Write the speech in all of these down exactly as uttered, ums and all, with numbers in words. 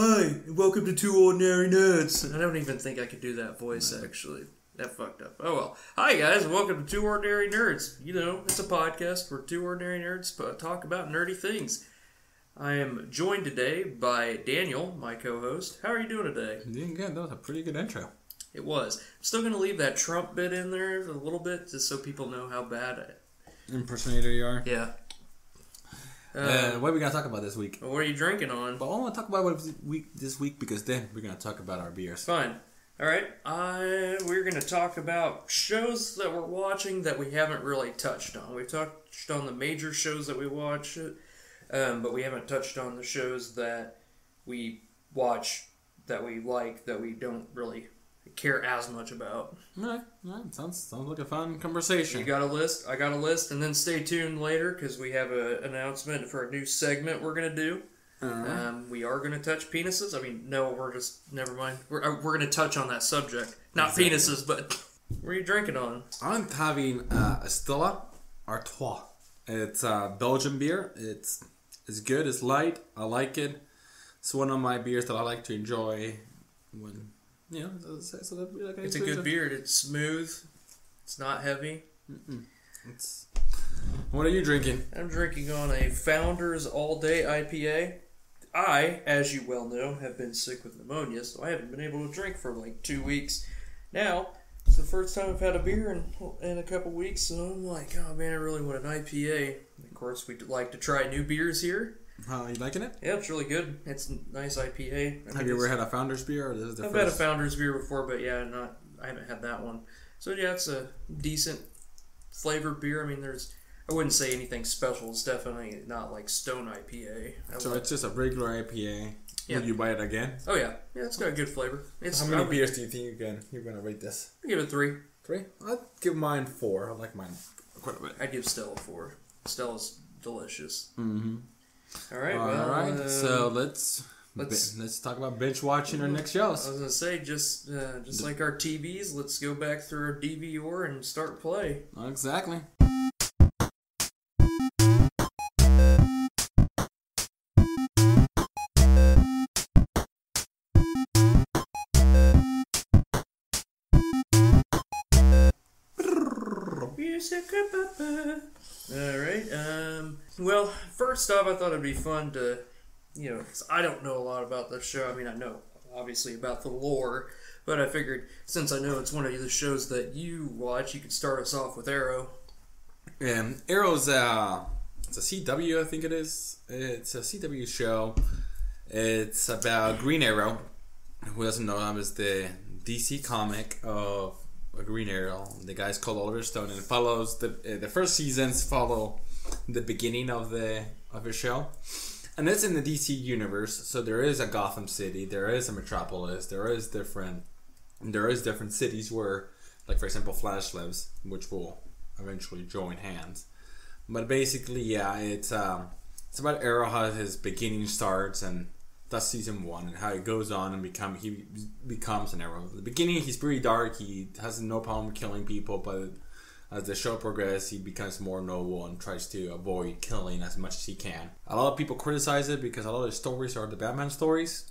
Hi, and welcome to Two Ordinary Nerds. I don't even think I could do that voice, no. actually. That fucked up. Oh, well. Hi, guys, and welcome to Two Ordinary Nerds. You know, it's a podcast where two ordinary nerds talk about nerdy things. I am joined today by Daniel, my co-host. How are you doing today? I'm doing good. That was a pretty good intro. It was. I'm still going to leave that Trump bit in there a little bit, just so people know how bad I... impersonator you are. Yeah. Uh, uh, what are we going to talk about this week? What are you drinking on? But I want to talk about what week this week because then we're going to talk about our beers. Fine. All right. Uh, we're going to talk about shows that we're watching that we haven't really touched on. We've touched on the major shows that we watch, um, but we haven't touched on the shows that we watch that we like that we don't really care as much about. Alright, alright. Sounds, sounds like a fun conversation. You got a list? I got a list. And then stay tuned later because we have an announcement for a new segment we're going to do. Uh-huh. Um, we are going to touch penises. I mean, no, we're just, never mind. We're, we're going to touch on that subject. Not exactly. Penises, but what are you drinking on? I'm having uh, Estella Artois. It's a uh, Belgian beer. It's, it's good. It's light. I like it. It's one of my beers that I like to enjoy when... Yeah, so that'd be like it's a good beer. It's smooth. It's not heavy. Mm-mm. It's... What are you drinking? I'm drinking on a Founders All Day I P A. I, as you well know, have been sick with pneumonia, so I haven't been able to drink for like two weeks. Now, it's the first time I've had a beer in, in a couple weeks, so I'm like, oh man, I really want an I P A. Of course, we'd like to try new beers here. How uh, are you liking it? Yeah, it's really good. It's a nice I P A. I have you ever had a Founders beer? Or this is the I've first? had a Founders beer before, but yeah, not I haven't had that one. So yeah, it's a decent flavored beer. I mean, there's I wouldn't say anything special. It's definitely not like Stone I P A. I so it's just a regular I P A. Yeah. Will you buy it again? Oh yeah, yeah, it's got a good flavor. It's, how many would, beers do you think you can, you're gonna rate this? I give it three. Three? I'd give mine four. I like mine quite a bit. I'd give Stella four. Stella's delicious. Mm-hmm. All right, well, all right. Uh, so let's let's let's talk about binge watching our next shows. I was gonna say just uh, just like our T Vs, let's go back through our D V R and start play. Exactly. All right. Um, well, first off, I thought it'd be fun to, you know, cause I don't know a lot about this show. I mean, I know obviously about the lore, but I figured since I know it's one of the shows that you watch, you could start us off with Arrow. Um, Arrow's uh, it's a C W, I think it is. It's a C W show. It's about Green Arrow. Who doesn't know him is the D C comic of A Green Arrow. The guy's called Oliver Stone, and it follows the uh, the first seasons follow the beginning of the of the show, and it's in the D C universe. So there is a Gotham City, there is a Metropolis, there is different there is different cities where, like for example, Flash lives, which will eventually join hands. But basically, yeah, it's um it's about Arrow, how his beginning starts, and that's season one, and how he goes on and become he becomes an Arrow. At the beginning, he's pretty dark. He has no problem killing people, but as the show progresses, he becomes more noble and tries to avoid killing as much as he can. A lot of people criticize it because a lot of the stories are the Batman stories.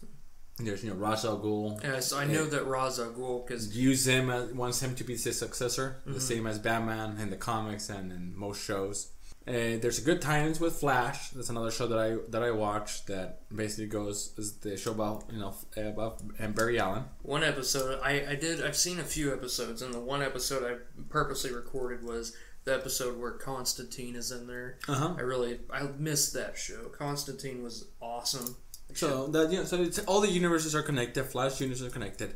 There's, you know, Ra's al Ghul. Yeah, so I know that Ra's al Ghul because use him as, wants him to be his successor, mm-hmm. the same as Batman in the comics and in most shows. Uh, there's a good tie-ins with Flash. That's another show that I that I watch that basically goes is the show about you know about and Barry Allen. One episode I I did I've seen a few episodes, and the one episode I purposely recorded was the episode where Constantine is in there. Uh huh. I really I missed that show. Constantine was awesome. Like so that you know so it's, all the universes are connected. Flash universes are connected.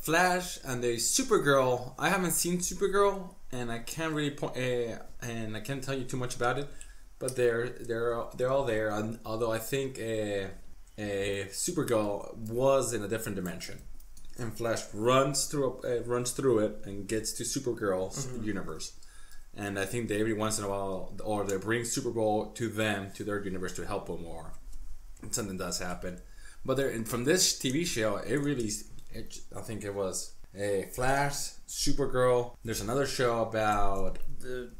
Flash and the Supergirl. I haven't seen Supergirl. And I can't really point, uh, and I can't tell you too much about it, but they're they're they're all there. And although I think a uh, uh, Supergirl was in a different dimension, and Flash runs through uh, runs through it and gets to Supergirl's mm-hmm. universe, and I think they every once in a while, or they bring Supergirl to them to their universe to help them, or something does happen. But there, and from this T V show, it really, it, I think it was. Hey, Flash, Supergirl. There's another show about the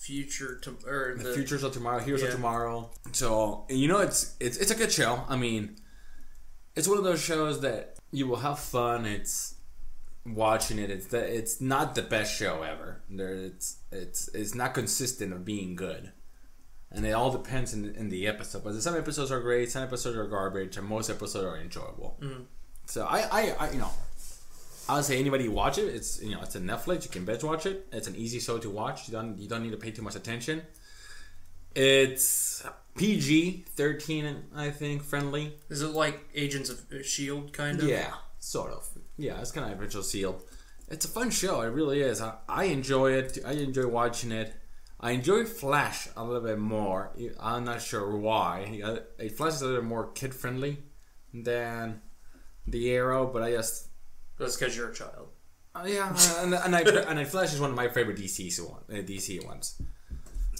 future, to, or the, the futures of tomorrow, heroes yeah. of tomorrow. So you know, it's it's it's a good show. I mean, it's one of those shows that you will have fun. It's watching it. It's the, it's not the best show ever. There, it's it's it's not consistent of being good, and it all depends in in the episode. But some episodes are great, some episodes are garbage, and most episodes are enjoyable. Mm-hmm. So I, I I you know, I would say anybody watch it. It's you know it's a Netflix. You can binge watch it. It's an easy show to watch. You don't you don't need to pay too much attention. It's P G thirteen, I think, friendly. Is it like Agents of S H I E L D kind of? Yeah, sort of. Yeah, it's kind of Agents of S H I E L D. It's a fun show. It really is. I, I enjoy it. I enjoy watching it. I enjoy Flash a little bit more. I'm not sure why. Flash is a little more kid friendly than the Arrow, but I just that's because you're a child. Uh, yeah, and and I and I, Flash is one of my favorite D C one, uh, D C ones.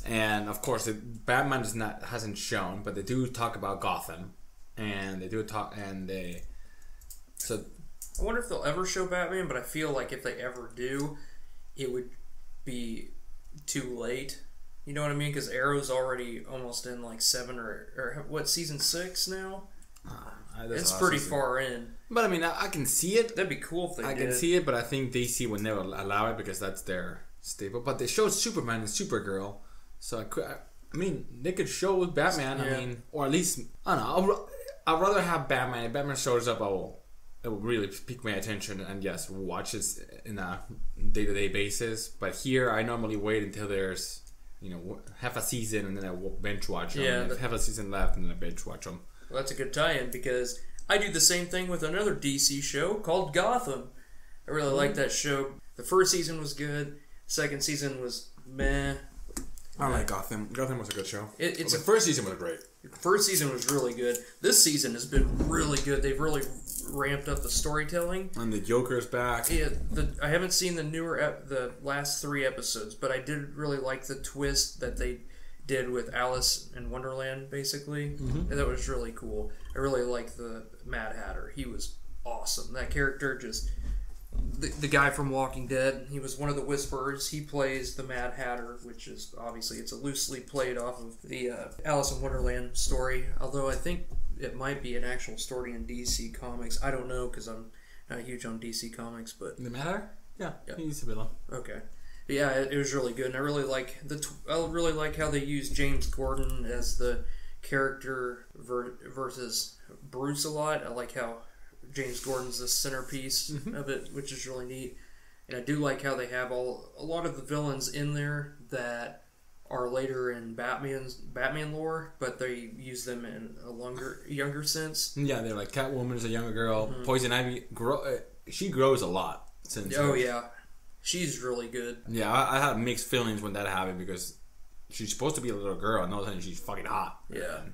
And of course, the Batman is not hasn't shown, but they do talk about Gotham, and they do talk and they. So, I wonder if they'll ever show Batman, but I feel like if they ever do, it would be too late. You know what I mean? Because Arrow's already almost in like seven or or what season six now. Uh, it's pretty far in. But I mean, I, I can see it. That'd be cool if they did. I can see it, but I think D C would never allow it because that's their staple. But they showed Superman and Supergirl. So I could, I mean, they could show with Batman. Yeah. I mean, or at least I don't know. I'd, I'd rather have Batman. If Batman shows up, I will. It will really pique my attention, and yes, watch this in a day-to-day basis. But here, I normally wait until there's you know half a season, and then I binge watch them. Yeah, and half a season left, and then I binge watch them. Well, that's a good tie-in because I do the same thing with another D C show called Gotham. I really mm-hmm. like that show. The first season was good. Second season was meh. I like Gotham. Gotham was a good show. It, it's well, the first season was great. First season was really good. This season has been really good. They've really ramped up the storytelling. And the Joker's back. Yeah, the, I haven't seen the newer ep, the last three episodes, but I did really like the twist that they did with Alice in Wonderland, basically. Mm-hmm. And that was really cool. I really liked the Mad Hatter. He was awesome. That character just The, the guy from Walking Dead, he was one of the Whisperers. He plays the Mad Hatter, which is obviously it's a loosely played off of the uh, Alice in Wonderland story. Although I think it might be an actual story in D C Comics. I don't know because I'm not huge on D C Comics, but the Mad Hatter, yeah, yeah. He used to be long. Okay, but yeah, it, it was really good, and I really like the. Tw I really like how they used James Gordon as the character ver versus Bruce a lot. I like how James Gordon's the centerpiece mm-hmm. of it, which is really neat. And I do like how they have all a lot of the villains in there that are later in Batman's Batman lore, but they use them in a longer, younger sense. Yeah, they're like Catwoman is a younger girl. Mm-hmm. Poison Ivy grow. Uh, she grows a lot since. Oh her. yeah, she's really good. Yeah, I, I had mixed feelings when that happened because she's supposed to be a little girl, and all of a sudden she's fucking hot. Yeah, and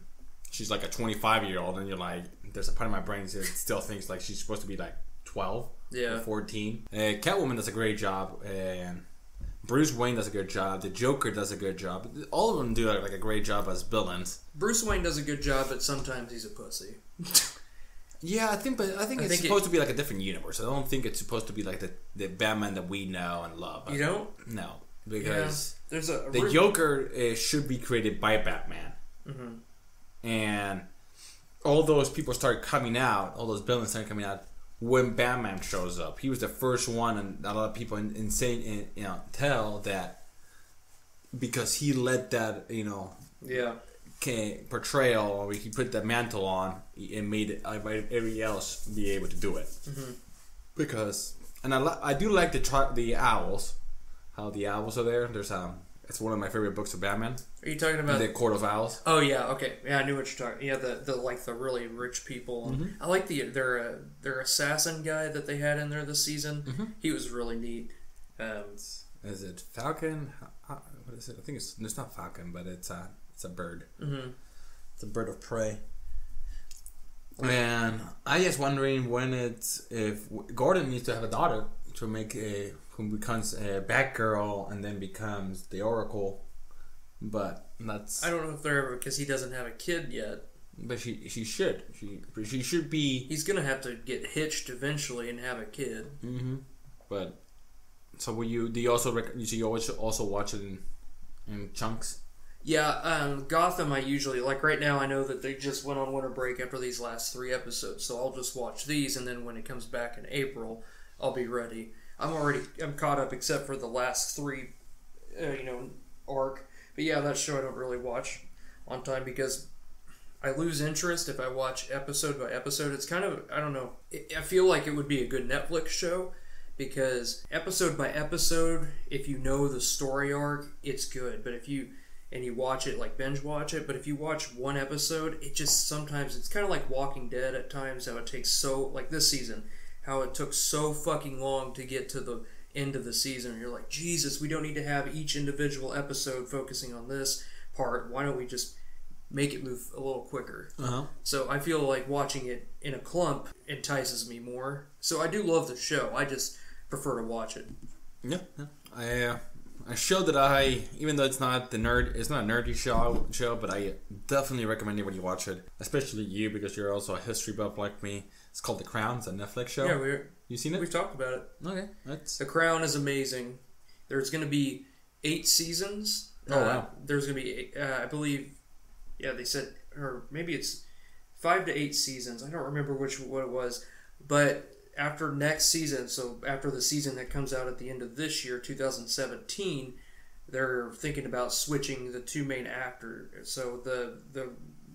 she's like a twenty-five year old, and you're like. There's a part of my brain that still thinks like she's supposed to be like twelve, yeah, or fourteen. Uh, Catwoman does a great job, and Bruce Wayne does a good job. The Joker does a good job. All of them do like a great job as villains. Bruce Wayne does a good job, but sometimes he's a pussy. Yeah, I think, but I think I it's think supposed it, to be like a different universe. I don't think it's supposed to be like the the Batman that we know and love. You don't? No, because yeah. there's a, a the Joker uh, should be created by Batman, mm-hmm. and. All those people start coming out. All those villains start coming out when Batman shows up. He was the first one, and a lot of people insane, in, in, you know, tell that because he let that, you know, yeah, portrayal or he put that mantle on and made everybody else be able to do it. Mm-hmm. Because, and I I do like the the owls, how the owls are there. There's um. It's one of my favorite books of Batman. Are you talking about the Court of Owls? Oh yeah, okay, yeah, I knew what you're talking. Yeah, the, the like the really rich people. Mm-hmm. I like the their uh, their assassin guy that they had in there this season. Mm-hmm. He was really neat. Um, is it Falcon? What is it? I think it's it's not Falcon, but it's a it's a bird. Mm-hmm. It's a bird of prey. And I just wondering when it's if Gordon needs to have a daughter to make a. Who becomes a Batgirl and then becomes the Oracle, but that's I don't know if they're ever because he doesn't have a kid yet. But she she should she she should be. He's gonna have to get hitched eventually and have a kid. Mm-hmm. But so will you? Do you also rec you, so you always also watch it in, in chunks? Yeah, um, Gotham I usually, like right now I know that they just went on winter break after these last three episodes, so I'll just watch these, and then when it comes back in April, I'll be ready. I'm already, I'm caught up except for the last three, uh, you know, arc. But yeah, that show I don't really watch on time because I lose interest if I watch episode by episode. It's kind of, I don't know, I feel like it would be a good Netflix show because episode by episode, if you know the story arc, it's good. But if you, and you watch it, like binge watch it, but if you watch one episode, it just sometimes, it's kind of like Walking Dead at times, how it takes so, like this season, how it took so fucking long to get to the end of the season. You're like, Jesus, we don't need to have each individual episode focusing on this part. Why don't we just make it move a little quicker? Uh-huh. So I feel like watching it in a clump entices me more. So I do love the show. I just prefer to watch it. Yeah. yeah. I, uh, a show that I, even though it's not the nerd, it's not a nerdy show, show, but I definitely recommend it when you watch it. Especially you, because you're also a history buff like me. It's called The Crown. It's a Netflix show. Yeah, we're... You seen it? We've talked about it. Okay. That's... The Crown is amazing. There's going to be eight seasons. Oh, wow. Uh, there's going to be, eight, uh, I believe, yeah, they said, or maybe it's five to eight seasons. I don't remember which what it was. But after next season, so after the season that comes out at the end of this year, two thousand seventeen, they're thinking about switching the two main actors. So the the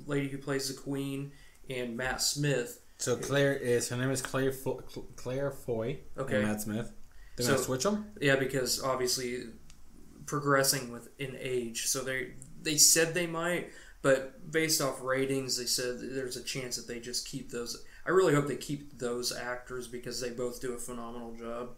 lady who plays the queen and Matt Smith. So Claire is, her name is Claire Fo- Claire Foy okay. and Matt Smith. They're so, going to switch them? Yeah, because obviously progressing with in age. So they they said they might, but based off ratings, they said there's a chance that they just keep those. I really hope they keep those actors because they both do a phenomenal job.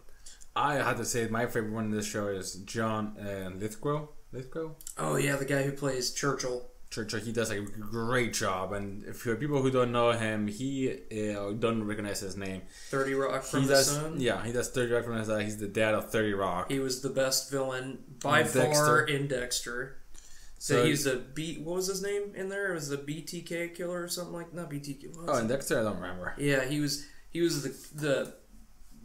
I have to say my favorite one in this show is John uh, Lithgow. Lithgow? Oh, yeah, the guy who plays Churchill. Churchill, he does a great job, and for people who don't know him, he uh, don't recognize his name. thirty Rock from the Sun? Yeah, he does thirty Rock from the Sun. He's the dad of thirty Rock. He was the best villain by far in Dexter. So, so he's a B. What was his name in there? It was the B T K killer or something like not B T K. What was oh, in Dexter, I don't remember. Yeah, he was he was the the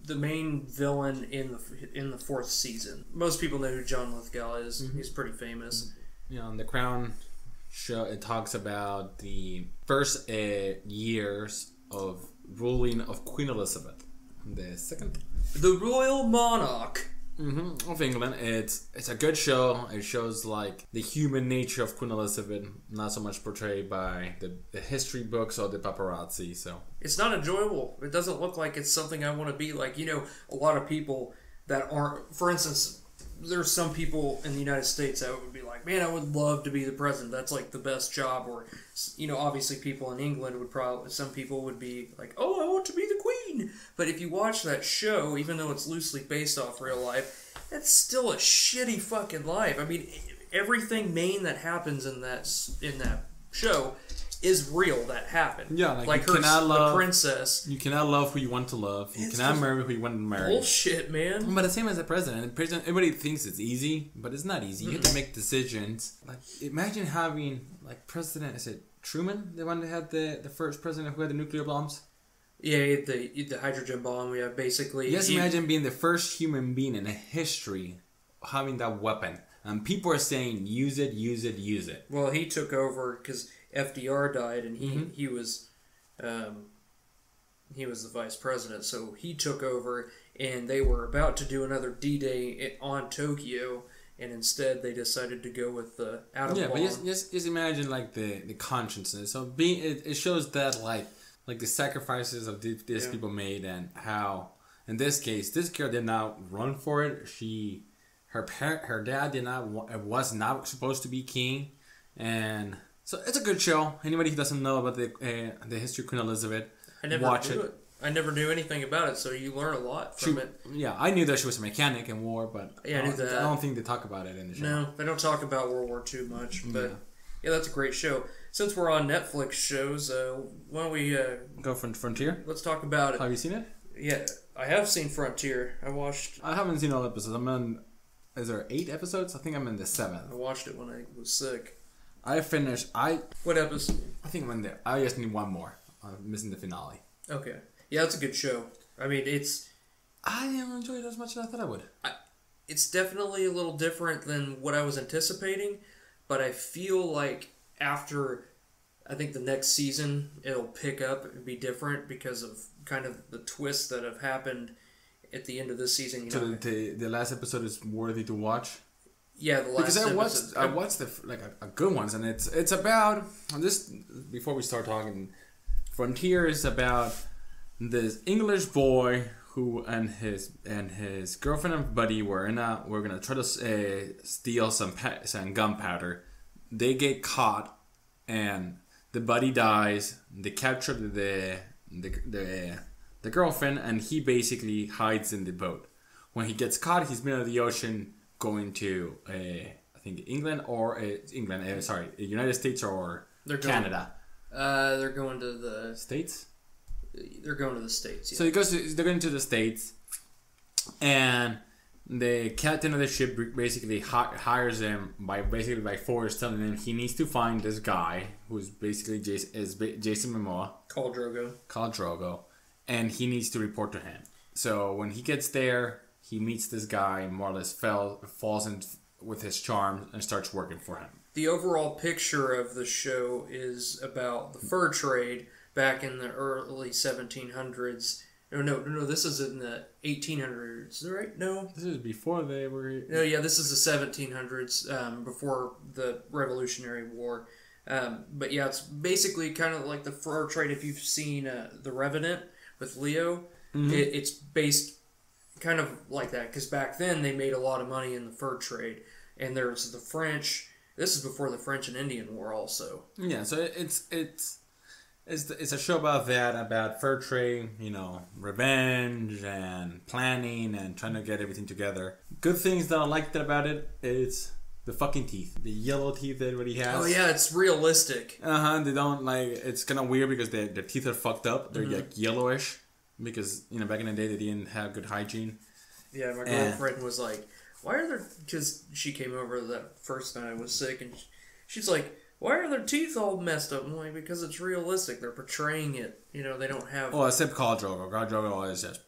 the main villain in the in the fourth season. Most people know who John Lithgow is. Mm-hmm. He's pretty famous. Yeah, on The Crown show, it talks about the first uh, years of ruling of Queen Elizabeth the Second, the royal monarch mm-hmm. of England. It's it's a good show. It shows like the human nature of Queen Elizabeth, not so much portrayed by the, the history books or the paparazzi. So it's not enjoyable. It doesn't look like it's something I want to be like. You know, a lot of people that aren't, for instance. There's some people in the United States that would be like, man, I would love to be the president. That's like the best job. Or, you know, obviously people in England would probably, some people would be like, oh, I want to be the queen. But if you watch that show, even though it's loosely based off real life, that's still a shitty fucking life. I mean, everything main that happens in that in that show is real that happened. Yeah, like, like you her, cannot love, the princess. You cannot love who you want to love. You cannot marry who you want to marry. Bullshit, man. But the same as the president. Everybody thinks it's easy, but it's not easy. Mm-hmm. You have to make decisions. Like, imagine having, like, president, is it Truman? The one that had the, the first president who had the nuclear bombs? Yeah, the, the hydrogen bomb. Yeah, basically. Just imagine being the first human being in history having that weapon. And people are saying, use it, use it, use it. Well, he took over because F D R died, and he mm-hmm. he was, um, he was the vice president. So he took over, and they were about to do another D-Day on Tokyo, and instead they decided to go with the atom bomb. Yeah, but just, just just imagine like the the consciousness. So being it, it shows that like like the sacrifices of these, these yeah. people made, and how in this case this girl did not run for it. She her parent her dad did not was not supposed to be king, and. So it's a good show. Anybody who doesn't know about the uh, the history of Queen Elizabeth, I never watch it. it. I never knew anything about it, so you learn a lot from she, it. Yeah, I knew that she was a mechanic in war, but yeah, I, don't, I, that. I don't think they talk about it in the show. No, they don't talk about World War Two much, but yeah. yeah, that's a great show. Since we're on Netflix shows, uh, why don't we... Uh, Go for Frontier? Let's talk about it. Have you seen it? Yeah, I have seen Frontier. I watched... I haven't seen all episodes. I'm on... Is there eight episodes? I think I'm in the seventh. I watched it when I was sick. I finished. I what episode? I think I'm in there. I just need one more. I'm missing the finale. Okay. Yeah, that's a good show. I mean, it's. I didn't enjoy it as much as I thought I would. I, it's definitely a little different than what I was anticipating, But I feel like after, I think the next season, it'll pick up and be different because of kind of the twists that have happened at the end of this season. You so know, the, the last episode is worthy to watch? Yeah, the last because I watched episode. I watched the like a, a good ones, and it's it's about this. Before we start talking, Frontier is about this English boy who and his and his girlfriend and buddy were in a we're gonna try to uh, steal some pa some gunpowder. They get caught, and the buddy dies. They capture the the the the girlfriend, and he basically hides in the boat. When he gets caught, he's been in the ocean. Going to, uh, I think England or uh, England, uh, sorry, United States or they're Canada. Going, uh, they're going to the States. They're going to the States. Yeah. So he goes. To, they're going to the States, and the captain of the ship basically hi hires him by basically by force, telling him he needs to find this guy who's basically Jason, is Jason Momoa, Khal Drogo, Khal Drogo, and he needs to report to him. So when he gets there. He meets this guy and more or less fell, falls in with his charm and starts working for him. The overall picture of the show is about the fur trade back in the early seventeen hundreds. No, no, no, this is in the eighteen hundreds, right? No. This is before they were... No, yeah, this is the seventeen hundreds, um, before the Revolutionary War. Um, but yeah, it's basically kind of like the fur trade. If you've seen uh, The Revenant with Leo, mm-hmm. it, it's based... kind of like that, because back then they made a lot of money in the fur trade, and there's the French. This is before the French and Indian War, also. Yeah, so it's it's it's it's a show about that, about fur trade, you know, revenge and planning and trying to get everything together. Good things that I liked about it is the fucking teeth, the yellow teeth that everybody has. Oh yeah, it's realistic. Uh huh. They don't like. It's kind of weird because their their teeth are fucked up. They're mm-hmm. like yellowish. Because, you know, back in the day, they didn't have good hygiene. Yeah, my girlfriend was like, why are there... Because she came over that first night I was sick, and she's like, why are their teeth all messed up? I'm like, because it's realistic. They're portraying it. You know, they don't have... Well, except Khal Drogo. Khal Drogo is just...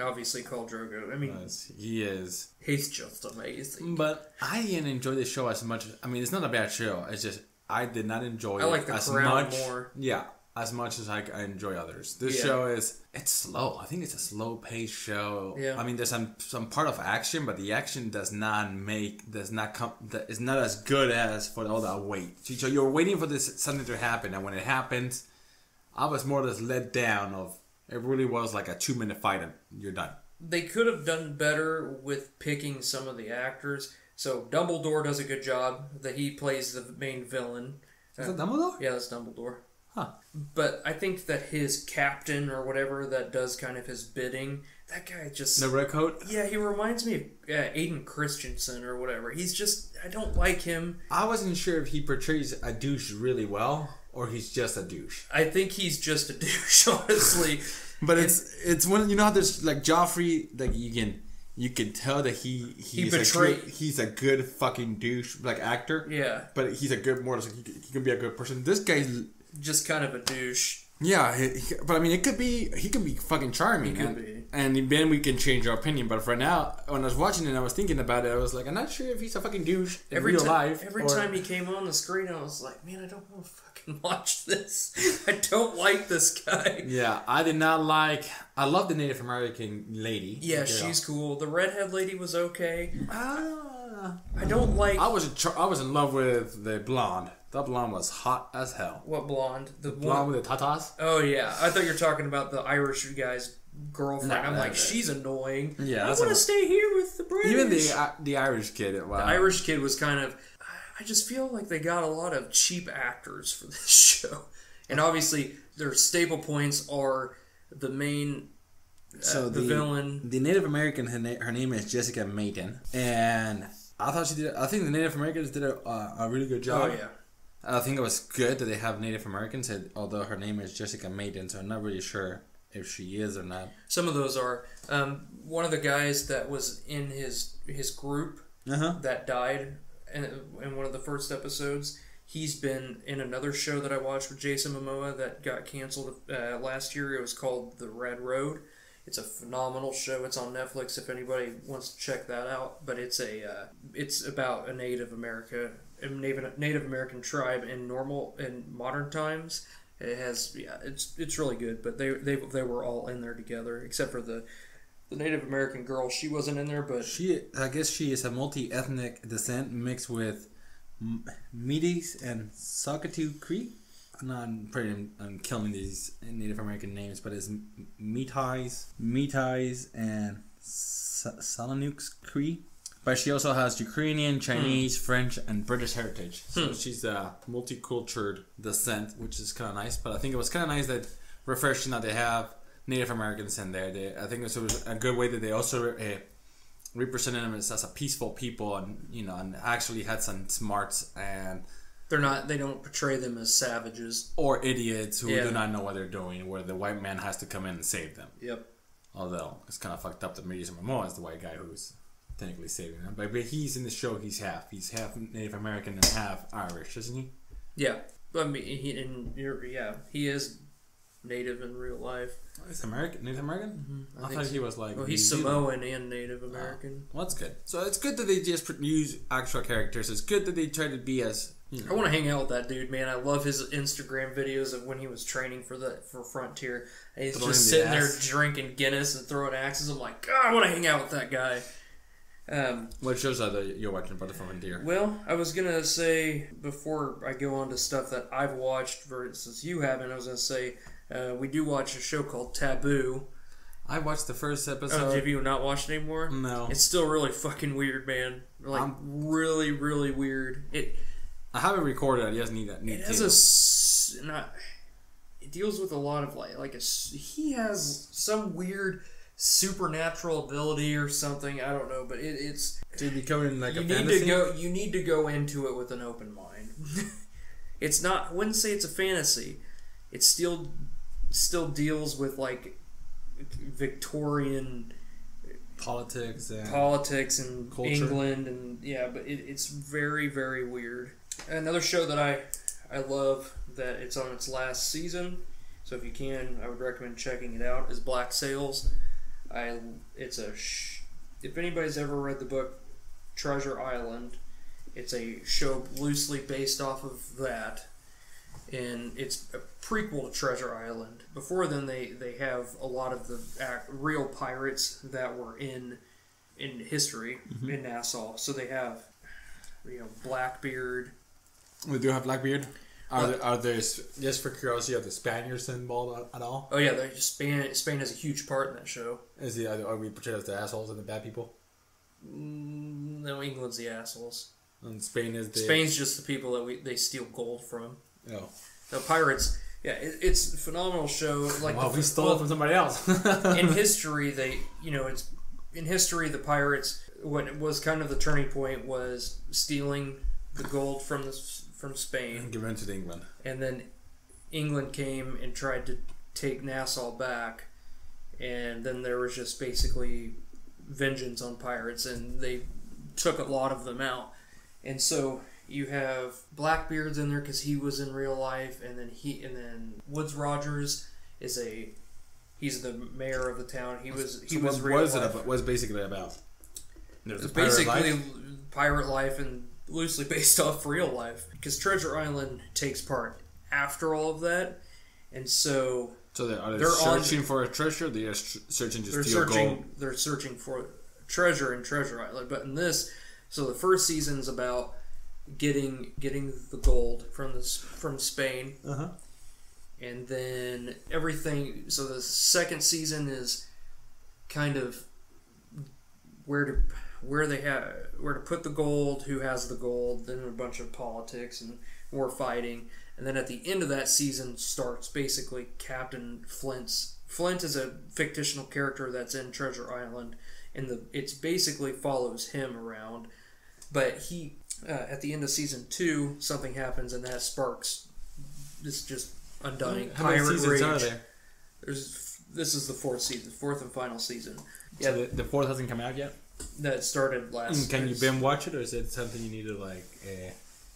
Obviously, Khal Drogo. I mean... He is. He's just amazing. But I didn't enjoy the show as much... I mean, it's not a bad show. It's just, I did not enjoy it as much. I like The Crown more. Yeah. As much as I, I enjoy others. This yeah. show is... It's slow. I think it's a slow-paced show. Yeah. I mean, there's some, some part of action, but the action does not make... Does not come... It's not as good as for all that wait. So you're waiting for this something to happen, and when it happens, I was more or less let down of... It really was like a two-minute fight, and you're done. They could have done better with picking some of the actors. So Dumbledore does a good job. That he plays the main villain. Is that Dumbledore? Yeah, that's Dumbledore. Huh. But I think that his captain or whatever that does kind of his bidding, that guy just... The red coat? Yeah, he reminds me of uh, Aiden Christensen or whatever. He's just... I don't like him. I wasn't sure if he portrays a douche really well or he's just a douche. I think he's just a douche, honestly. But and, it's... it's when... You know how there's like Joffrey, like you can... You can tell that he he's, he a, he's a good fucking douche, like actor. Yeah. But he's a good... more. Like, he, he can be a good person. This guy's... just kind of a douche. Yeah, he, he, but I mean, it could be... He could be fucking charming. He could be. And then we can change our opinion. But for now, when I was watching it and I was thinking about it, I was like, I'm not sure if he's a fucking douche in every real life. Every or... time he came on the screen, I was like, man, I don't want to fucking watch this. I don't like this guy. Yeah, I did not like... I love the Native American lady. Yeah, she's cool. The redhead lady was okay. Ah, I don't like... I was, I was in love with the blonde. That blonde was hot as hell. What blonde? The blonde one... with the tatas? Oh, yeah. I thought you were talking about the Irish guy's girlfriend. Nah, I'm like, she's annoying. Yeah, I want to like... stay here with the British. Even the uh, the Irish kid. Wow. The Irish kid was kind of... I just feel like they got a lot of cheap actors for this show. And obviously, their staple points are the main... Uh, so the, the villain. The Native American, her, na her name is Jessica Matten. And I thought she did... I think the Native Americans did a, uh, a really good job. Oh, yeah. I think it was good that they have Native Americans, although her name is Jessica Matten, so I'm not really sure if she is or not. Some of those are. Um, one of the guys that was in his his group uh-huh. that died in, in one of the first episodes, he's been in another show that I watched with Jason Momoa that got canceled uh, last year. It was called The Red Road. It's a phenomenal show. It's on Netflix if anybody wants to check that out. But it's a uh, it's about a Native America Native Native American tribe in normal in modern times. It has yeah, it's it's really good. But they they they were all in there together except for the the Native American girl. She wasn't in there, but she I guess she is a multi-ethnic descent mixed with Métis and Saukatutu Cree. No, I'm pretty. I'm, I'm killing these Native American names, but it's Métis, Métis, and Salonuk's Cree. But she also has Ukrainian, Chinese, hmm. French, and British heritage. So hmm. she's a multicultural descent, which is kind of nice. But I think it was kind of nice that refreshing that they have Native Americans in there. They, I think it was a good way that they also uh, represented them as, as a peaceful people, and you know, and actually had some smarts and. They're not. They don't portray them as savages or idiots who yeah. do not know what they're doing. Where the white man has to come in and save them. Yep. Although it's kind of fucked up that Jason Momoa is the white guy who's technically saving them, but, but he's in the show. He's half. He's half Native American and half Irish, isn't he? Yeah. I mean, he and yeah, he is Native in real life. Oh, he's American. Native American. Mm-hmm. I, I thought so. He was like. Well, he's Samoan and Native American. Oh. Well, that's good. So it's good that they just use actual characters. It's good that they try to be as. You know. I want to hang out with that dude, man. I love his Instagram videos of when he was training for the for Frontier. And he's throwing just sitting the there drinking Guinness and throwing axes. I'm like, God, I want to hang out with that guy. Um, what shows are the, you're watching about the Frontier? Well, I was going to say, before I go on to stuff that I've watched versus you haven't, I was going to say, uh, we do watch a show called Taboo. I watched the first episode. Oh, have you not watched it anymore? No. It's still really fucking weird, man. Like, I'm... really, really weird. It... I haven't recorded it. He doesn't need that. Need it has a not. It deals with a lot of like like a he has some weird supernatural ability or something. I don't know, but it, it's to becoming like you a need fantasy? to go. You need to go into it with an open mind. It's not. I wouldn't say it's a fantasy. It still still deals with like Victorian. Politics and politics and culture. England and yeah, but it, it's very very weird. Another show that I I love that it's on its last season, so if you can, I would recommend checking it out. Is Black Sails. I it's a sh if anybody's ever read the book Treasure Island, it's a show loosely based off of that, and it's a prequel to Treasure Island. Before then, they, they have a lot of the act, real pirates that were in in history mm-hmm. in Nassau. So they have, you know, Blackbeard. We do have Blackbeard. Are uh, there, are there just for curiosity, are the Spaniards involved at all? Oh yeah, they're just Spain. Spain has a huge part in that show. Is the are we portrayed as the assholes and the bad people? Mm, no, England's the assholes. And Spain is the Spain's just the people that we they steal gold from. Oh, the pirates. Yeah, it, it's a phenomenal show. Like, wow, the, we stole well, it from somebody else. In history, they, you know, it's in history the pirates. What it was kind of the turning point was stealing the gold from the, from Spain and giving it to England, and then England came and tried to take Nassau back, and then there was just basically vengeance on pirates, and they took a lot of them out, and so. You have Blackbeard's in there because he was in real life, and then he and then Woods Rogers is a he's the mayor of the town. He was he so was real was life. It about, was basically about there's it's a pirate basically life. pirate life and loosely based off real life because Treasure Island takes part after all of that, and so so they are they they're searching on, for a treasure. They are searching to they're steal searching, gold. They're searching for treasure in Treasure Island, but in this, so the first season's about. Getting getting the gold from this from Spain, uh-huh. and then everything. So the second season is kind of where to where they have where to put the gold, who has the gold, then a bunch of politics and war fighting, and then at the end of that season starts basically Captain Flint's. Flint is a fictional character that's in Treasure Island, and the it's basically follows him around, but he. Uh, at the end of season two, something happens, and that sparks this just undying how pirate many seasons rage. Are there? There's this is the fourth season, fourth and final season. Yeah, so the, the fourth hasn't come out yet. That started last. Can you binge watch it, or is it something you need to like uh,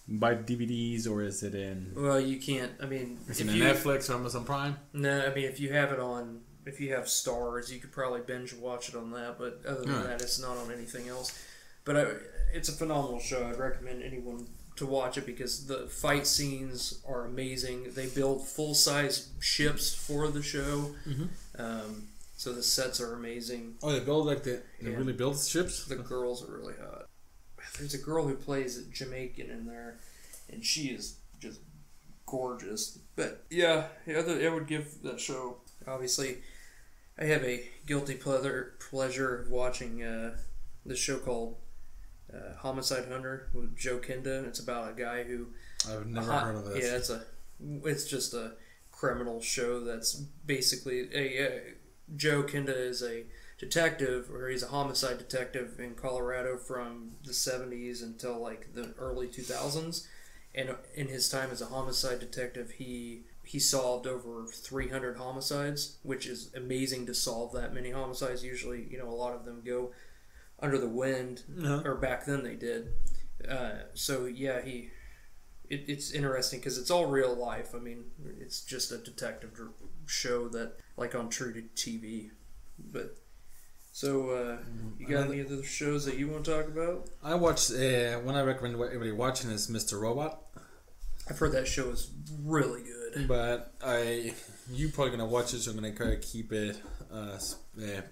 buy D V Ds, or is it in? Well, you can't. I mean, is it in Netflix or Amazon Prime? No, I mean if you have it on, if you have Stars, you could probably binge watch it on that. But other than that, it's not on anything else. But I. It's a phenomenal show. I'd recommend anyone to watch it because the fight scenes are amazing. They build full-size ships for the show. Mm-hmm. Um, so the sets are amazing. Oh, they build like the... They yeah. really build ships? The girls are really hot. There's a girl who plays Jamaican in there, and she is just gorgeous. But, yeah, yeah I would give that show... Obviously, I have a guilty pleasure, pleasure of watching uh, this show called... Uh, Homicide Hunter with Joe Kenda. It's about a guy who I've never uh, heard of this. Yeah, it's a it's just a criminal show that's basically a, a Joe Kenda is a detective, or he's a homicide detective in Colorado from the seventies until like the early two thousands. And in his time as a homicide detective, he he solved over three hundred homicides, which is amazing to solve that many homicides. Usually, you know, a lot of them go under the wind, uh-huh. or back then they did. Uh, so yeah, he. It, it's interesting because it's all real life. I mean, it's just a detective show that, like, on True T V. But so uh, you got any other shows that you want to talk about? I watched uh, one I recommend everybody watching is Mister Robot. I've heard that show is really good. But I, you probably gonna watch it, so I'm gonna kind of keep it. Uh, uh,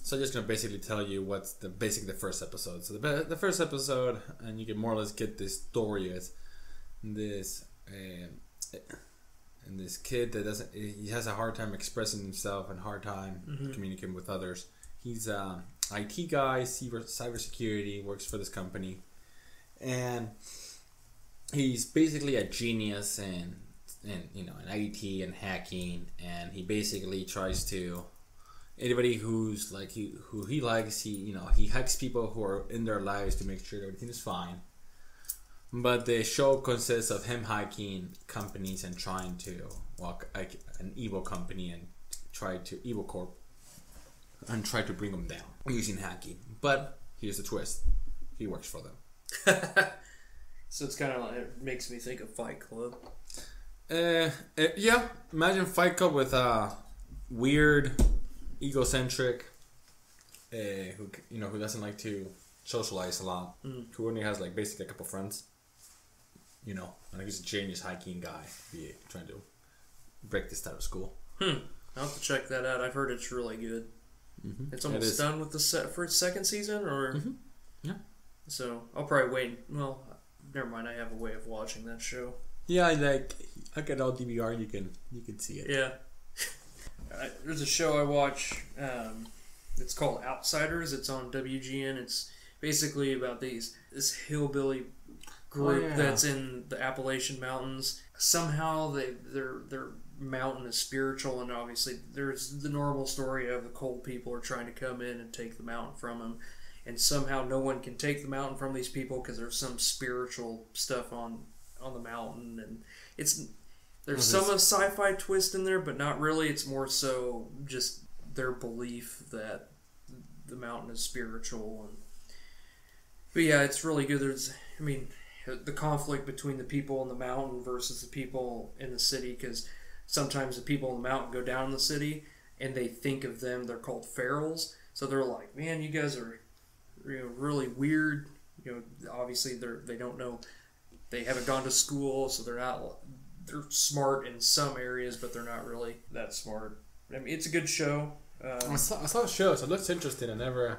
So I'm just going to basically tell you what's the basic the first episode. So the, the first episode, and you can more or less get this story, is this uh, and this kid that doesn't, he has a hard time expressing himself and hard time mm-hmm. communicating with others. He's an I T guy, cyber cybersecurity, works for this company, and he's basically a genius in in you know in I T and hacking, and he basically tries to. Anybody who's like he, who he likes, he you know he hacks people who are in their lives to make sure that everything is fine. But the show consists of him hacking companies and trying to walk well, like an evil company and try to evil corp and try to bring them down using hacking. But here's the twist: he works for them. So it's kind of like, it makes me think of Fight Club. Uh, uh yeah, imagine Fight Club with a weird. Egocentric, uh, who you know who doesn't like to socialize a lot, mm. who only has like basically a couple friends, you know, and he's a genius hiking guy, be trying to break this type of school. Hmm. I'll have to check that out. I've heard it's really good. Mm-hmm. It's almost it done with the set for its second season, or mm-hmm. yeah. So I'll probably wait. Well, never mind. I have a way of watching that show. Yeah, like I got all D V R. You can you can see it. Yeah. I, there's a show I watch, um, it's called Outsiders. It's on W G N. It's basically about these this hillbilly group oh, yeah. that's in the Appalachian Mountains. Somehow they their their mountain is spiritual, and obviously there's the normal story of the cold people are trying to come in and take the mountain from them, and somehow no one can take the mountain from these people because there's some spiritual stuff on on the mountain, and it's. There's some of sci-fi twist in there, but not really. It's more so just their belief that the mountain is spiritual. And, but yeah, it's really good. There's, I mean, the conflict between the people in the mountain versus the people in the city, because sometimes the people in the mountain go down in the city, and they think of them, they're called ferals. So they're like, man, you guys are you know, really weird. You know, obviously, they're, they don't know. They haven't gone to school, so they're not... They're smart in some areas, but they're not really that smart. I mean, it's a good show. Um, I saw, I saw a show, so it looks interesting. I never...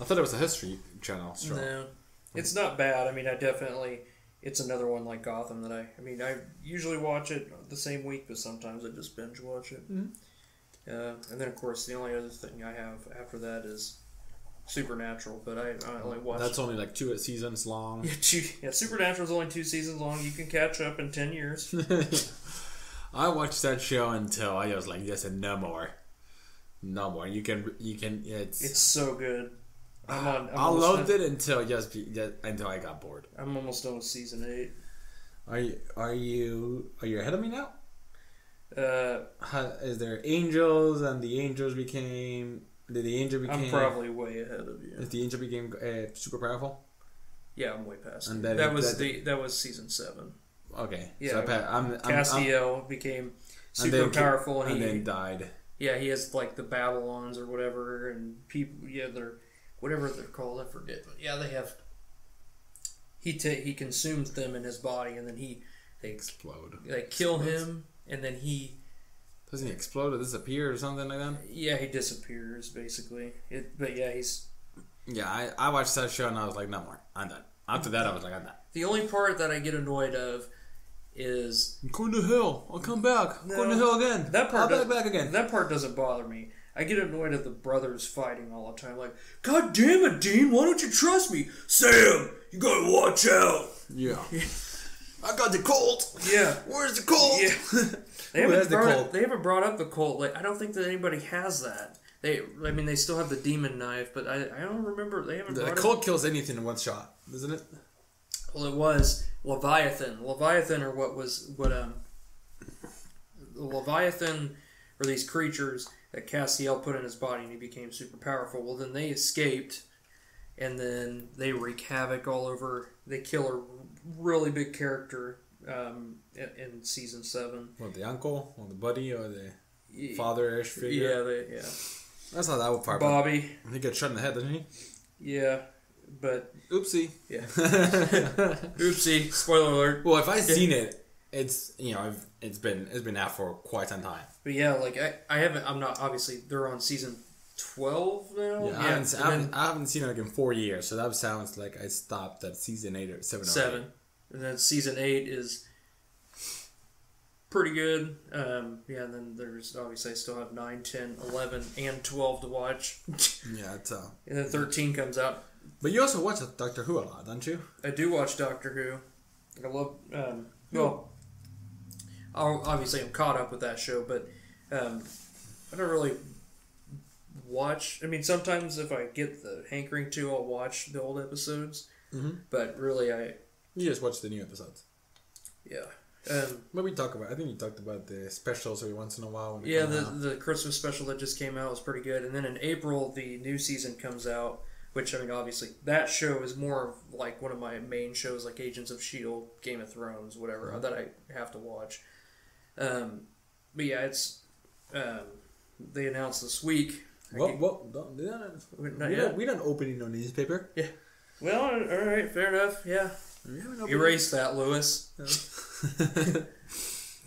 I thought it was a History Channel show. No. It's not bad. I mean, I definitely... It's another one like Gotham that I... I mean, I usually watch it the same week, but sometimes I just binge watch it. Mm-hmm. uh, and then, of course, the only other thing I have after that is Supernatural, but I, I only watch... That's only like two seasons long. Yeah, two, yeah, Supernatural's only two seasons long. You can catch up in ten years. I watched that show until I was like, yes, and no more. No more. You can... you can. It's, it's so good. I'm on, I'm I loved done. it until just yes, until I got bored. I'm almost done with season eight. Are you... Are you, are you ahead of me now? Uh, How, is there angels and the angels became... Did the angel became... I'm probably way ahead of you. Did the angel became uh, super powerful? Yeah, I'm way past. And that, that was that, the that was season seven. Okay. Yeah. So I'm, I'm, Castiel I'm, became super and powerful, and, and he, then died. Yeah, he has like the Babylons or whatever, and people. Yeah, they're whatever they're called. I forget. But yeah, they have. he t he consumes them in his body, and then he they explode. They kill Explodes. him, and then he doesn't he explode or disappear or something like that. Yeah, he disappears basically. It, but yeah, he's yeah. I I watched that show and I was like, no more. I'm done. After that, I was like, I'm done. The only part that I get annoyed of is I'm going to hell. I'll come back. I'm no, going to hell again. That part I'll back back again. That part doesn't bother me. I get annoyed at the brothers fighting all the time. Like, God damn it, Dean! Why don't you trust me, Sam? You gotta watch out. Yeah. I got the Colt. Yeah. Where's the Colt? Yeah. They haven't brought the Colt? Up, they haven't brought up the Colt. Like, I don't think that anybody has that. They, I mean, they still have the demon knife, but I, I don't remember. They haven't. The Colt kills anything in one shot, isn't it? Well, it was Leviathan. Leviathan, or what was what? Um, Leviathan, or these creatures that Castiel put in his body, and he became super powerful. Well, then they escaped, and then they wreak havoc all over. They kill a really big character um, in, in season seven. What, the uncle, or the buddy, or the father-ish figure? Yeah, they, yeah. That's not that part. Bobby. He gets shot in the head, doesn't he? Yeah, but oopsie. Yeah. Oopsie. Spoiler alert. Well, if I've seen it. It's you know I've, it's been it's been out for quite some time. But yeah, like I, I haven't I'm not obviously they're on season twelve now. Yeah, yeah. I, haven't, I, haven't, then, I haven't seen it like in four years, so that sounds like I stopped at season eight or seven. Seven, or eight. And then season eight is pretty good. Um, yeah, and then there's obviously I still have nine, ten, eleven, and twelve to watch. Yeah, it's uh, and then thirteen comes out. But you also watch Doctor Who a lot, don't you? I do watch Doctor Who. I love um, well. Obviously, I'm caught up with that show, but um, I don't really watch. I mean, sometimes if I get the hankering to, I'll watch the old episodes. Mm-hmm. But really, I you just watch the new episodes. Yeah. Um, but we talk about. I think you talked about the specials every once in a while. When yeah, the out. the Christmas special that just came out was pretty good, and then in April the new season comes out. Which I mean, obviously, that show is more of like one of my main shows, like Agents of S H I E L D, Game of Thrones, whatever mm-hmm. that I have to watch. Um, but yeah, it's um, they announced this week. What? What? Don't, they don't, we, don't, we don't open in no newspaper. Yeah. Well, all right, fair enough. Yeah. Erase that, Lewis. No.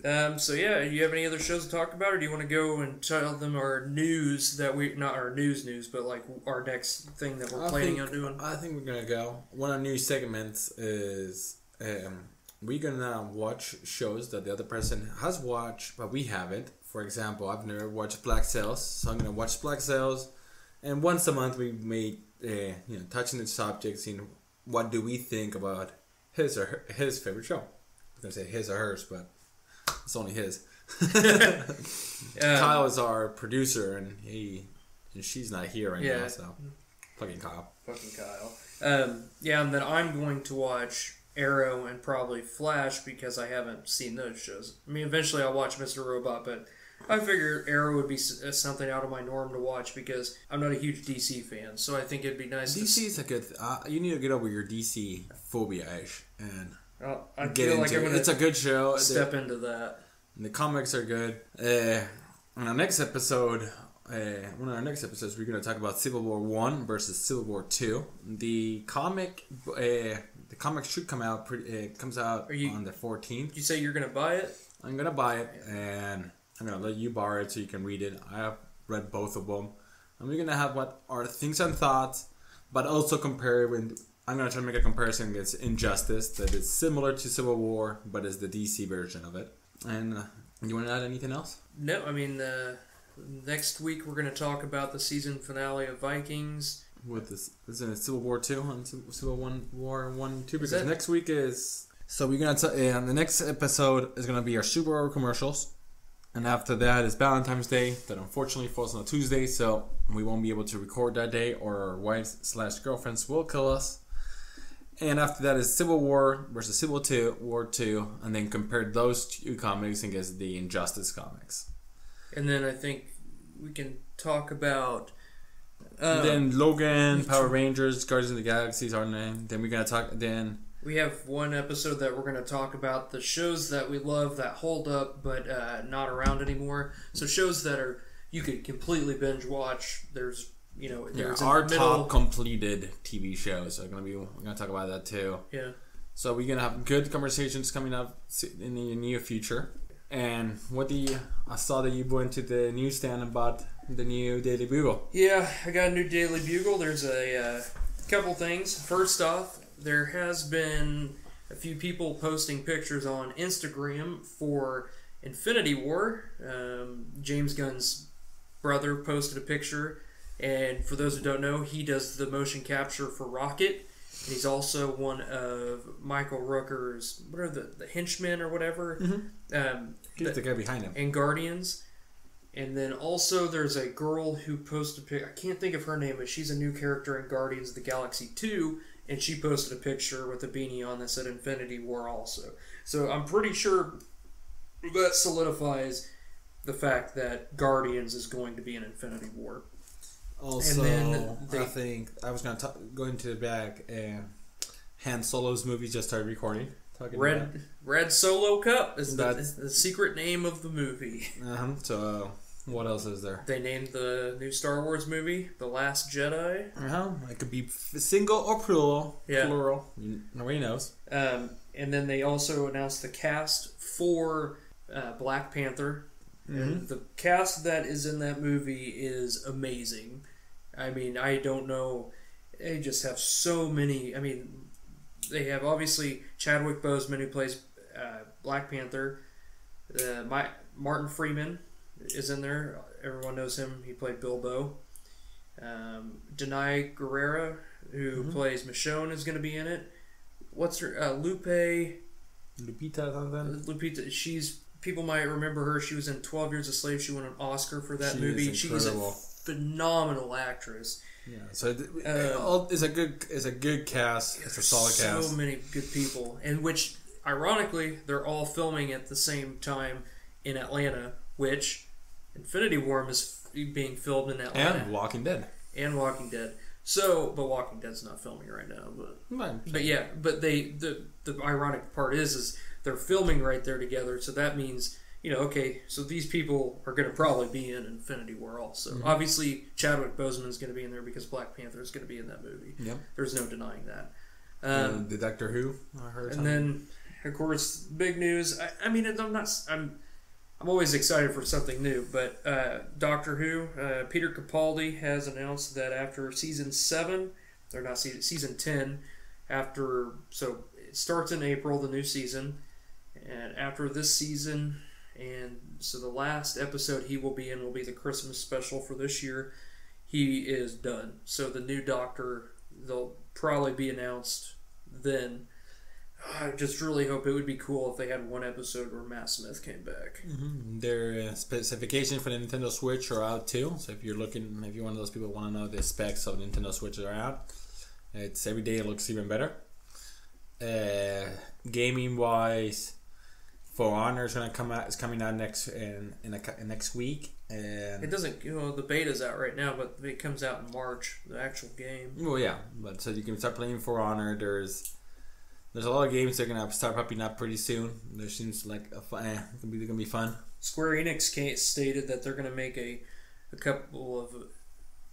um. So yeah, do you have any other shows to talk about, or do you want to go and tell them our news that we not our news news, but like our next thing that we're I planning think, on doing? I think we're gonna go. One of our new segments is. Um, We're gonna watch shows that the other person has watched, but we haven't. For example, I've never watched Black Sails, so I'm gonna watch Black Sails. And once a month, we may, uh, you know, touching the subjects in what do we think about his or her, his favorite show. I'm gonna say his or hers, but it's only his. um, Kyle is our producer, and he and she's not here right yeah. now, so fucking Kyle. Fucking Kyle. Um, yeah, and then I'm going to watch Arrow and probably Flash because I haven't seen those shows. I mean, eventually I'll watch Mister Robot, but I figure Arrow would be something out of my norm to watch because I'm not a huge D C fan, so I think it'd be nice. D C is a good. Uh, you need to get over your D C phobia-ish and well, I get feel into like I'm it. It's a good show. Step the, into that. The comics are good. Uh, on our next episode, uh, one of our next episodes, we're going to talk about Civil War One versus Civil War Two. The comic. Uh, The comic should come out. Pretty, it comes out you, on the fourteenth. You say you're gonna buy it. I'm gonna buy it, and I'm gonna let you borrow it so you can read it. I have read both of them, and we're gonna have what our things and thoughts, but also compare. When I'm gonna try to make a comparison against Injustice, that is similar to Civil War, but is the D C version of it. And uh, you want to add anything else? No, I mean uh, next week we're gonna talk about the season finale of Vikings. With this, isn't it Civil War two and Civil One War One Two? Because next week is so we're gonna t and the next episode is gonna be our Supergirl commercials, and after that is Valentine's Day that unfortunately falls on a Tuesday, so we won't be able to record that day, or our wives slash girlfriends will kill us. And after that is Civil War versus Civil Two War Two, and then compare those two comics against the Injustice comics. And then I think we can talk about. Um, then Logan, Power Rangers, Guardians of the Galaxy, our name. Then we're gonna talk. Then we have one episode that we're gonna talk about the shows that we love that hold up, but uh, not around anymore. So shows that are you could completely binge watch. There's you know there's yeah, our middle. top completed T V shows. Are gonna be we're gonna talk about that too. Yeah. So we're gonna have good conversations coming up in the near future. And what the I saw that you went to the newsstand and bought the new Daily Bugle. Yeah, I got a new Daily Bugle. There's a uh, couple things. First off, there has been a few people posting pictures on Instagram for Infinity War. Um, James Gunn's brother posted a picture, and for those who don't know, he does the motion capture for Rocket. And he's also one of Michael Rooker's, what are the, the henchmen or whatever? Mm-hmm. um, the, the guy behind him. And Guardians. And then also there's a girl who posted a picture. I can't think of her name, but she's a new character in Guardians of the Galaxy two. And she posted a picture with a beanie on that said Infinity War also. So I'm pretty sure that solidifies the fact that Guardians is going to be an Infinity War. Also, and then they, I think I was going to go into the back, and Han Solo's movie just started recording. Red about. Red Solo Cup is the, the secret name of the movie. Uh-huh. So, uh, what else is there? They named the new Star Wars movie The Last Jedi. Uh-huh. It could be single or plural. Yeah. Plural. Nobody knows. Um, and then they also announced the cast for uh, Black Panther. Mm-hmm. And the cast that is in that movie is amazing. I mean, I don't know. They just have so many. I mean, they have obviously Chadwick Boseman, who plays uh, Black Panther. Uh, my, Martin Freeman is in there. Everyone knows him. He played Bilbo. Um, Denai Guerrera, who mm-hmm. plays Michonne, is going to be in it. What's her? Uh, Lupe. Lupita something. Lupita. She's. People might remember her. She was in twelve Years a Slave. She won an Oscar for that she movie. She is a phenomenal actress. Yeah, so uh, it's a good it's a good cast. It's a solid so cast. So many good people, and which ironically they're all filming at the same time in Atlanta. Which Infinity War is being filmed in Atlanta. And Walking Dead. And Walking Dead. So, but Walking Dead's not filming right now. But but yeah, but they the the ironic part is is. They're filming right there together, so that means, you know, okay, so these people are going to probably be in Infinity War also. Mm-hmm. Obviously, Chadwick Boseman is going to be in there because Black Panther is going to be in that movie. Yep. There's no denying that. Um, the Doctor Who, I heard. And then, of course, big news. I, I mean, I'm not. I'm. I'm always excited for something new, but uh, Doctor Who. Uh, Peter Capaldi has announced that after season seven, or not season season ten, after so it starts in April, the new season. And after this season, and so the last episode he will be in will be the Christmas special for this year. He is done. So the new Doctor, they'll probably be announced then. I just really hope it would be cool if they had one episode where Matt Smith came back. Mm-hmm. Their uh, specifications for the Nintendo Switch are out too. So if you're looking, if you're one of those people who want to know the specs of Nintendo Switch are out, it's every day it looks even better. Uh, gaming wise. For Honor is gonna come out. Is coming out next in in, a, in next week. And it doesn't. You know, the beta's out right now, but it comes out in March. The actual game. Well, yeah, but so you can start playing For Honor. There's there's a lot of games that are gonna start popping up pretty soon. There seems like a fun. Eh, it's gonna be fun. Square Enix can't, stated that they're gonna make a a couple of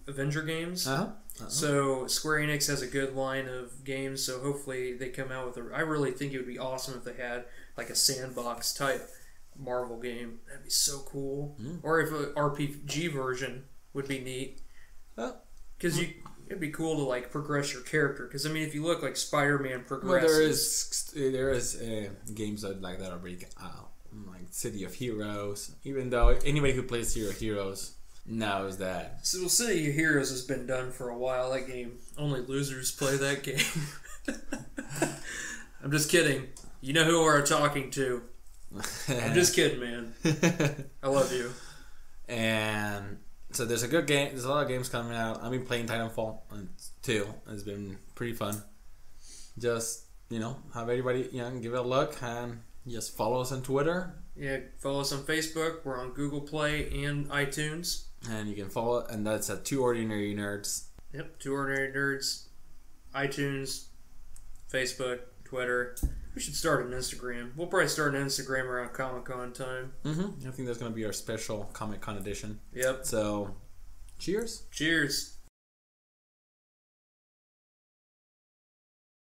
Avenger games. Uh-huh. Uh-huh. So Square Enix has a good line of games. So hopefully they come out with a. I really think it would be awesome if they had. Like a sandbox type Marvel game. That'd be so cool. Mm. Or if an R P G version would be neat. Because you, it'd be cool to like progress your character. Because I mean, if you look like Spider-Man progresses, well, there is there is uh, games that like that are big out, uh, like City of Heroes. Even though anybody who plays City of Heroes knows that. So well, City of Heroes has been done for a while. That game only losers play that game. I'm just kidding. You know who we're talking to. I'm just kidding, man. I love you. And so there's a good game. There's a lot of games coming out. I've been playing Titanfall two. It's been pretty fun. Just, you know, have everybody, you know, give it a look. And just follow us on Twitter. Yeah, follow us on Facebook. We're on Google Play and iTunes. And you can follow it. And that's at Two Ordinary Nerds. Yep, Two Ordinary Nerds. iTunes, Facebook, Twitter. We should start an Instagram. We'll probably start an Instagram around Comic-Con time. Mm-hmm. I think that's going to be our special Comic-Con edition. Yep. So, cheers. Cheers.